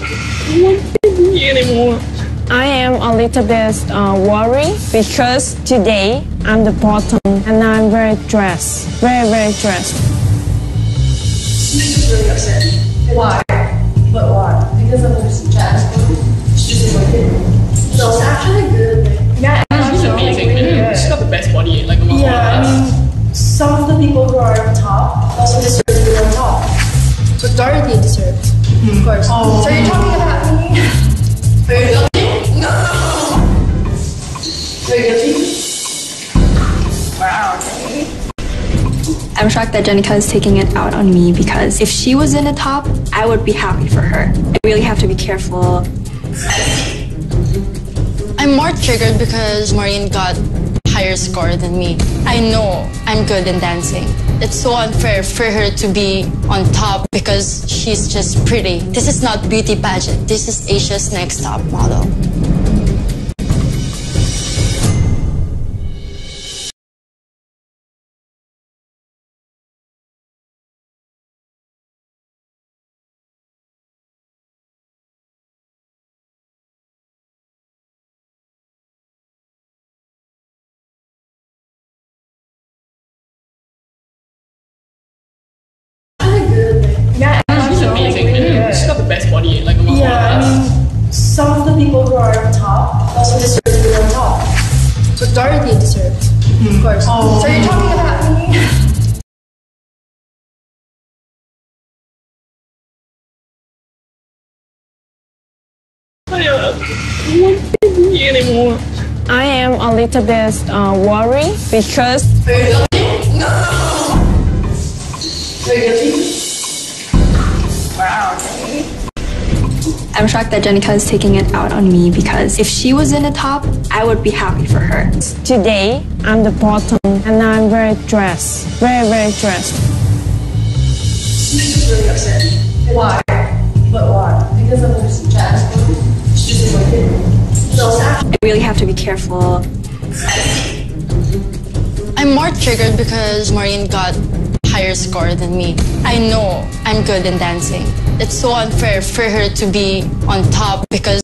want to be anymore. I am a little bit worried because today I'm the bottom and I'm very stressed, very stressed. She's really upset. Why? But why? Because I'm under some chat. She's like, so it's actually good. Yeah, she's amazing. Really, she's got the best body, like among all of us. Some of the people who are on top also deserve to be on top. So Dorothy deserves, of course. Oh. So you're talking about me? Are you guilty? No! Are you guilty? Wow, okay. I'm shocked that Jennica is taking it out on me because if she was in the top, I would be happy for her. I really have to be careful. I'm more triggered because Maureen got a higher score than me. I know I'm good in dancing. It's so unfair for her to be on top because she's just pretty. This is not beauty pageant. This is Asia's Next Top Model. Best body, like among all of us. Some of the people who are on top also deserve to be on top. So Dorothy deserves, of course. Oh. So you're talking about me? I want to be anymore. I am a little bit worried because. Are you guilty? No! Are you guilty? Wow, okay. I'm shocked that Jennica is taking it out on me because if she was in the top, I would be happy for her. Today, I'm the bottom and I'm very stressed, very stressed. She's really upset. Why? But why? Because I'm under some chat. She's like, so I really have to be careful. I'm more triggered because Maureen got higher score than me. I know I'm good in dancing. It's so unfair for her to be on top because